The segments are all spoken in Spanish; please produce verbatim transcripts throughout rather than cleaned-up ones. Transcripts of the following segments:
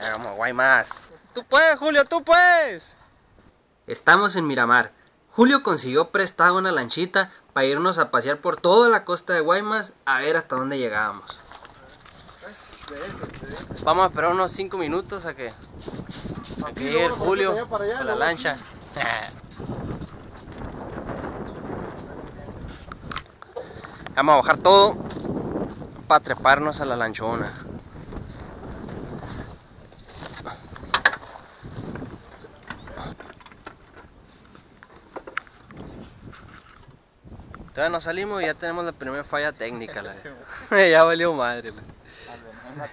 Vamos, Guaymas. ¡Tú puedes, Julio, tú puedes! Estamos en Miramar. Julio consiguió prestado una lanchita para irnos a pasear por toda la costa de Guaymas a ver hasta dónde llegábamos. Vamos a esperar unos cinco minutos a que llegue Julio a la lancha. Vamos a bajar todo para treparnos a la lanchona. Todavía nos salimos y ya tenemos la primera falla técnica. La ya valió madre. La.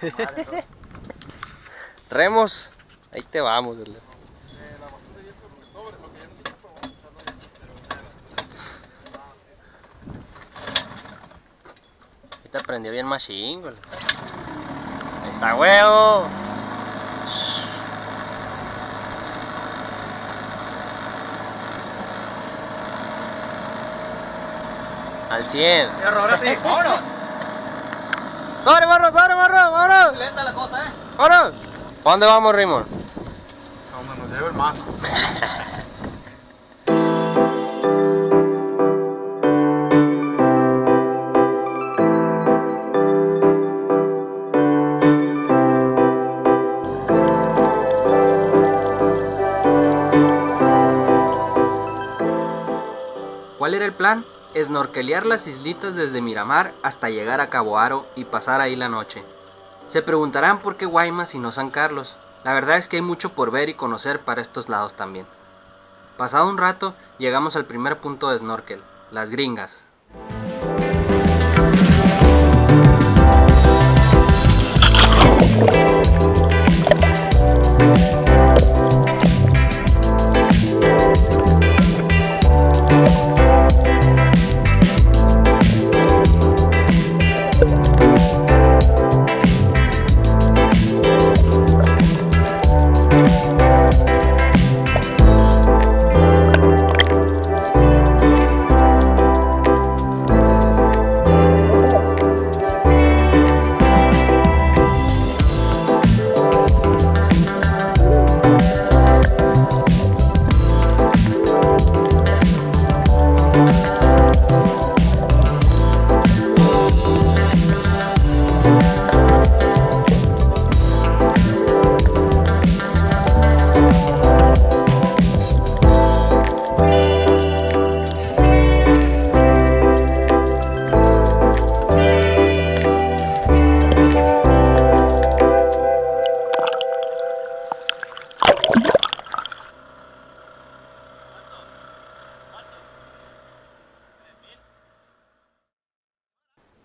Remos, ahí te vamos. La. Te aprendió bien machín. Ahí está, huevo. Al cien. Pero ahora sí, vámonos. ¡Sobre, morro! ¡Sobre, morro! ¡Vámonos! Lenta la cosa, eh. ¡Vámonos! ¿Para dónde vamos, Rimón? Vamos, nos lleva el mar. ¿Cuál era el plan? Esnorquelear las islitas desde Miramar hasta llegar a Cabo Aro y pasar ahí la noche. Se preguntarán por qué Guaymas y no San Carlos. La verdad es que hay mucho por ver y conocer para estos lados también. Pasado un rato, llegamos al primer punto de snorkel, las Gringas.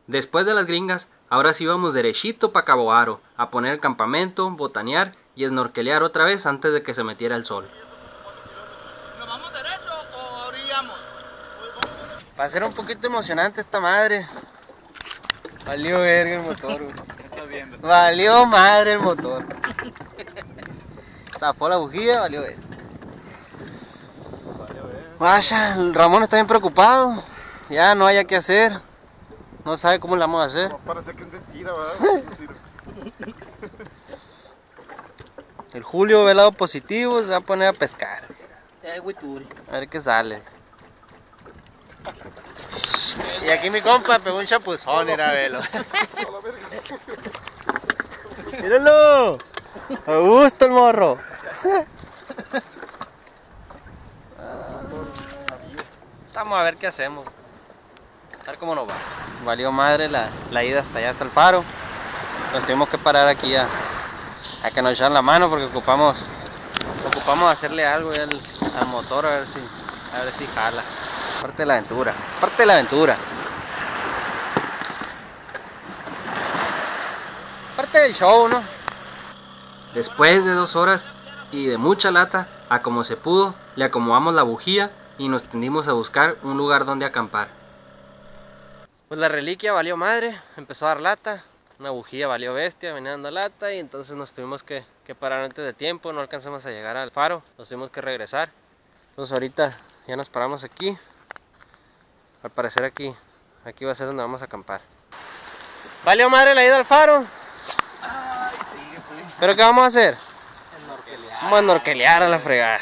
Después de las Gringas, ahora sí vamos derechito para Cabo Aro, a poner el campamento, botanear y esnorquelear otra vez antes de que se metiera el sol. ¿Nos vamos derecho o orillamos? Para ser un poquito emocionante esta madre. Valió verga el motor, güey. ¿Estás viendo? Valió madre el motor. Zafó la bujía, valió verga. Vaya, el Ramón está bien preocupado. Ya no haya qué hacer. No sabe cómo la vamos a hacer. No, parece que es mentira, ¿verdad? El Julio ve el lado positivo, se va a poner a pescar. A ver qué sale. Y aquí mi compa pegó un chapuzón, era velo. ¡Míralo! ¡A gusto el morro! Vamos a ver qué hacemos. A ver cómo nos va. Valió madre la, la ida hasta allá, hasta el faro. Nos tuvimos que parar aquí a, a que nos echaran la mano porque ocupamos ocupamos hacerle algo al, al motor, a ver si a ver si jala. Parte de la aventura, parte de la aventura. Parte del show, ¿no? Después de dos horas y de mucha lata, a como se pudo, le acomodamos la bujía y nos tendimos a buscar un lugar donde acampar. Pues la reliquia valió madre, empezó a dar lata, una bujía valió bestia, venía dando lata y entonces nos tuvimos que, que parar antes de tiempo, no alcanzamos a llegar al faro, nos tuvimos que regresar. Entonces ahorita ya nos paramos aquí, al parecer aquí, aquí va a ser donde vamos a acampar. Valió madre la ida al faro. Ay, sí, ¿Pero qué vamos a hacer? Norquelear. Vamos a norquelear a la fregada.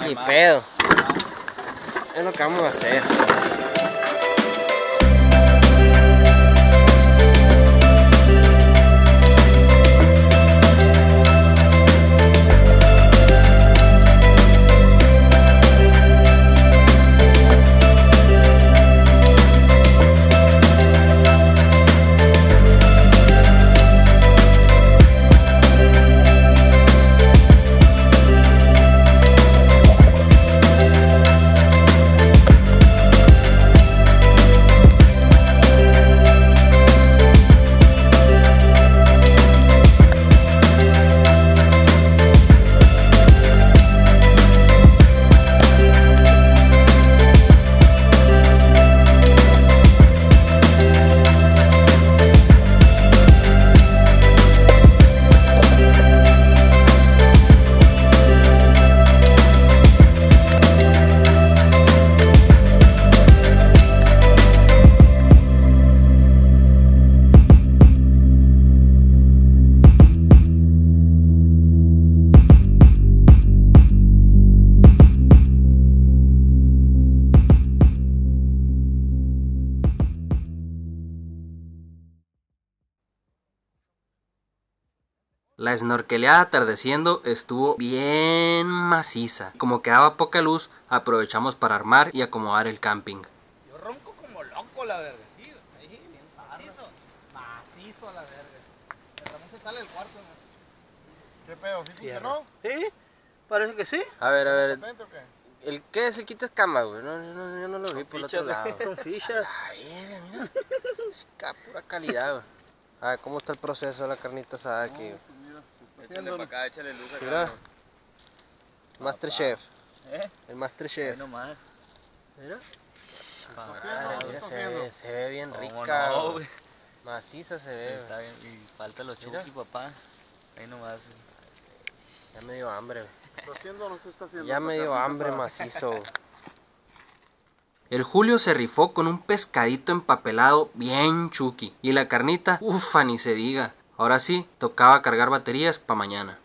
Ay, ni más. Pedo. Es lo que vamos a hacer. La snorkeleada atardeciendo estuvo bien maciza. Como quedaba poca luz, aprovechamos para armar y acomodar el camping. Yo ronco como loco, la verga. Sí, bien macizo. Macizo, la verga. Ramón se sale del cuarto, ¿no? ¿Qué pedo? ¿Sí funcionó? Sí, parece que sí. A ver, a ver. ¿Contento o qué? ¿El qué es el quita escama, güey? No, no, yo no lo vi por el otro lado. Son fichas. A ver, mira. Es pura calidad, güey. A ver, ¿cómo está el proceso de la carnita asada aquí, güey? Échale para acá, échale luz acá. Mira, Master Chef. ¿Eh? El Master Chef. No más. Mira. Se ve bien rica. No, maciza se ve. Está bien, y falta los chuki, papá. Ahí nomás. Ya me dio hambre. ¿Está haciendo o no se está haciendo? Ya me dio hambre macizo. El Julio se rifó con un pescadito empapelado bien chuki. Y la carnita, ufa, ni se diga. Ahora sí, tocaba cargar baterías para mañana.